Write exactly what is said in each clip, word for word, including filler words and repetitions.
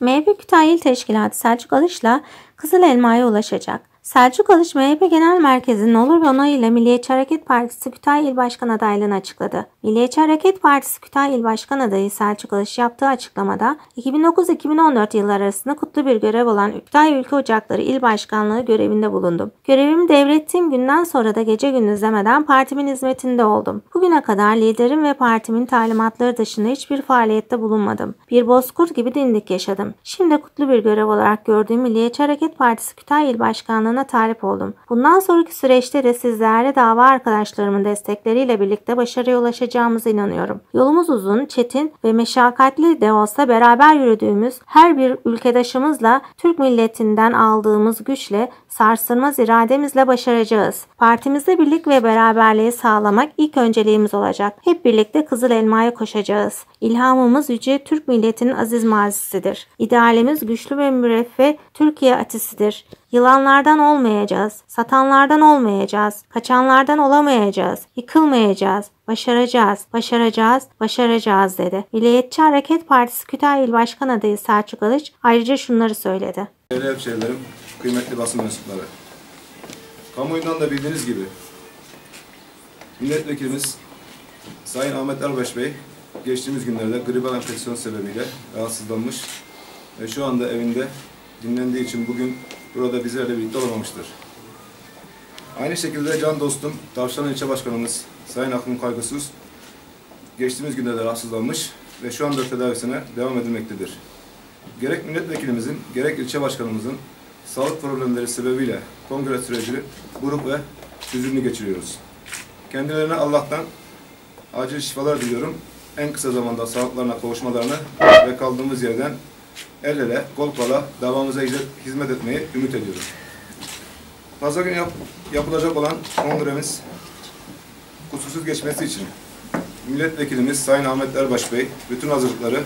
M H P Kütahya İl Teşkilatı Selçuk Alıç'la Kızıl Elma'ya ulaşacak. Selçuk Alıç, M H P Genel Merkezi'nin olur ve onayıyla Milliyetçi Hareket Partisi Kütahya İl Başkan adaylığını açıkladı. Milliyetçi Hareket Partisi Kütahya İl Başkan adayı Selçuk Alıç yaptığı açıklamada iki bin dokuz iki bin on dört yılları arasında kutlu bir görev olan Kütahya Ülke Ocakları İl Başkanlığı görevinde bulundum. Görevimi devrettiğim günden sonra da gece gündüz demeden partimin hizmetinde oldum. Bugüne kadar liderim ve partimin talimatları dışında hiçbir faaliyette bulunmadım. Bir bozkurt gibi dindik yaşadım. Şimdi kutlu bir görev olarak gördüğüm Milliyetçi Hareket Partisi Kütahya İl Başkanlığı'nın talip oldum. Bundan sonraki süreçte de sizlerle dava arkadaşlarımın destekleriyle birlikte başarıya ulaşacağımıza inanıyorum. Yolumuz uzun, çetin ve meşakkatli de olsa beraber yürüdüğümüz her bir ülkedaşımızla, Türk milletinden aldığımız güçle, sarsılmaz irademizle başaracağız. Partimizde birlik ve beraberliği sağlamak ilk önceliğimiz olacak. Hep birlikte Kızıl Elma'ya koşacağız. İlhamımız yüce Türk milletinin aziz mazisidir. İdealimiz güçlü ve müreffeh Türkiye atisidir. Yılanlardan olmayacağız, satanlardan olmayacağız, kaçanlardan olamayacağız, yıkılmayacağız, başaracağız, başaracağız, başaracağız dedi. Milliyetçi Hareket Partisi Kütahya İl Başkan adayı Selçuk Alıç ayrıca şunları söyledi. Değerli hemşehrilerim, kıymetli basın mensupları, kamuoyundan da bildiğiniz gibi milletvekilimiz Sayın Ahmet Erbaş Bey geçtiğimiz günlerde gribal enfeksiyon sebebiyle rahatsızlanmış ve şu anda evinde dinlendiği için bugün burada bizlerle birlikte olamamıştır. Aynı şekilde can dostum, Tavşan İlçe Başkanımız Sayın Akın Kaygısız geçtiğimiz günlerde rahatsızlanmış ve şu anda tedavisine devam edilmektedir. Gerek milletvekilimizin, gerek ilçe başkanımızın sağlık problemleri sebebiyle kongre süreci buruk ve üzüntülü geçiriyoruz. Kendilerine Allah'tan acil şifalar diliyorum. En kısa zamanda sağlıklarına kavuşmalarını ve kaldığımız yerden el ele, kol kola davamıza hizmet etmeyi ümit ediyorum. Pazar günü yap, yapılacak olan kongremiz kusursuz geçmesi için milletvekilimiz Sayın Ahmet Erbaş Bey bütün hazırlıkları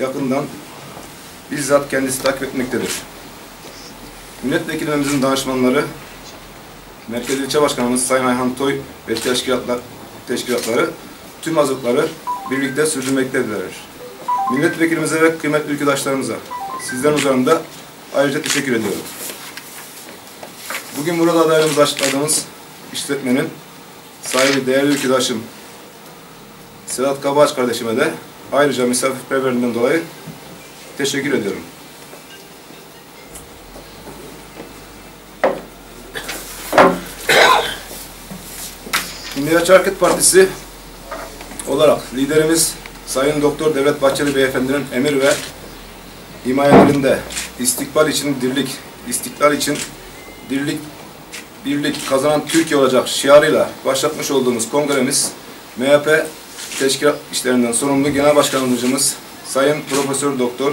yakından bizzat kendisi takip etmektedir. Milletvekilimizin danışmanları, Merkez İlçe Başkanımız Sayın Ayhan Toy ve teşkilatlar, teşkilatları tüm hazırlıkları birlikte sürdürmektedirler. Milletvekilimize ve kıymetli ülküdaşlarımıza sizlerin üzerinde ayrıca teşekkür ediyorum. Bugün burada adaylığımızı açıkladığımız işletmenin sahibi değerli ülküdaşım Sedat Kabağaç kardeşime de ayrıca misafirperverliğinden dolayı teşekkür ediyorum. Milliyetçi Hareket Partisi olarak liderimiz Sayın Doktor Devlet Bahçeli Beyefendinin emir ve himayelerinde istikbal için dirlik, istiklal için dirlik, birlik kazanan Türkiye olacak şiarıyla başlatmış olduğumuz kongremiz M H P teşkilat işlerinden sorumlu Genel Başkanımız Sayın Profesör Doktor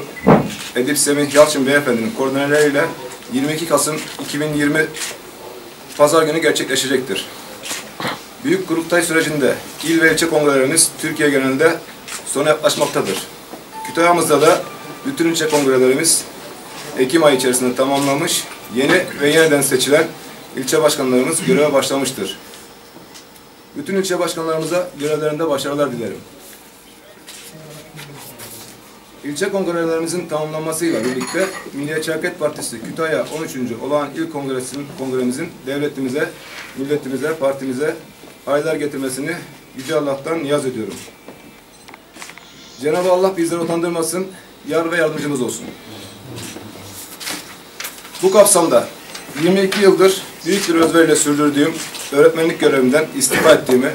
Edip Semih Yalçın Beyefendinin koordineleriyle yirmi iki Kasım iki bin yirmi Pazar günü gerçekleşecektir. Büyük kurultay sürecinde il ve ilçe kongrelerimiz Türkiye genelinde sona yaklaşmaktadır. Kütahya'mızda da bütün ilçe kongrelerimiz Ekim ayı içerisinde tamamlanmış, yeni ve yeniden seçilen ilçe başkanlarımız göreve başlamıştır. Bütün ilçe başkanlarımıza görevlerinde başarılar dilerim. İlçe kongrelerimizin tamamlanmasıyla birlikte Milliyetçi Hareket Partisi Kütahya on üçüncü Olağan İl Kongresi'nin kongremizin devletimize, milletimize, partimize hayırlar getirmesini Yüce Allah'tan niyaz ediyorum. Cenab-ı Allah bizleri utandırmasın, yar ve yardımcımız olsun. Bu kapsamda yirmi iki yıldır büyük bir özveriyle sürdürdüğüm öğretmenlik görevimden istifa ettiğimi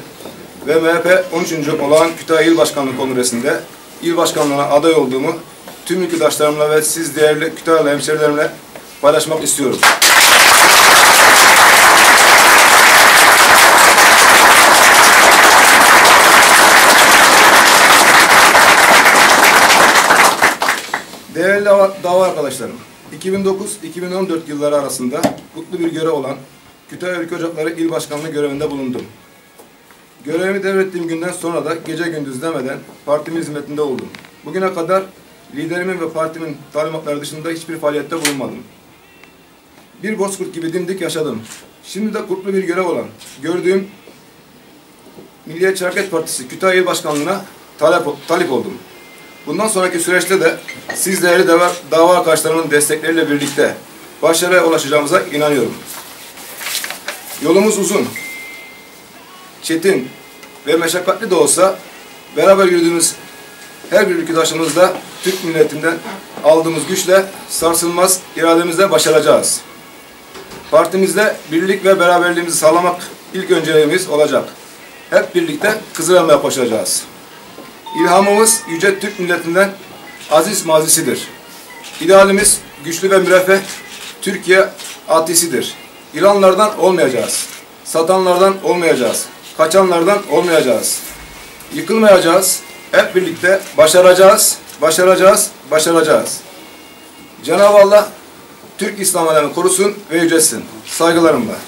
ve M H P on üçüncü Olağan Kütahya İl Başkanlığı Kongresi'nde il başkanlığına aday olduğumu tüm ülküdaşlarımla ve siz değerli Kütahyalı hemşerilerimle paylaşmak istiyorum. Değerli dava arkadaşlarım, iki bin dokuz iki bin on dört yılları arasında kutlu bir görev olan Kütahya Ülke Ocakları İl Başkanlığı görevinde bulundum. Görevimi devrettiğim günden sonra da gece gündüz demeden partimin hizmetinde oldum. Bugüne kadar liderimin ve partimin talimatları dışında hiçbir faaliyette bulunmadım. Bir bozkurt gibi dimdik yaşadım. Şimdi de kutlu bir görev olan gördüğüm Milliyetçi Hareket Partisi Kütahya İl Başkanlığı'na talep, talip oldum. Bundan sonraki süreçte de siz değerli dava, dava arkadaşlarımın destekleriyle birlikte başarıya ulaşacağımıza inanıyorum. Yolumuz uzun, çetin ve meşakkatli de olsa beraber yürüdüğümüz her bir ülküdaşımızla Türk milletinden aldığımız güçle sarsılmaz irademizle başaracağız. Partimizde birlik ve beraberliğimizi sağlamak ilk önceliğimiz olacak. Hep birlikte Kızılay'a koşacağız. İlhamımız yüce Türk milletinden aziz mazisidir. İdealimiz güçlü ve müreffeh Türkiye atisidir. İlanlardan olmayacağız. Satanlardan olmayacağız. Kaçanlardan olmayacağız. Yıkılmayacağız. Hep birlikte başaracağız. Başaracağız. Başaracağız. Cenab-ı Allah Türk İslam alemini korusun ve yücelsin. Saygılarımla.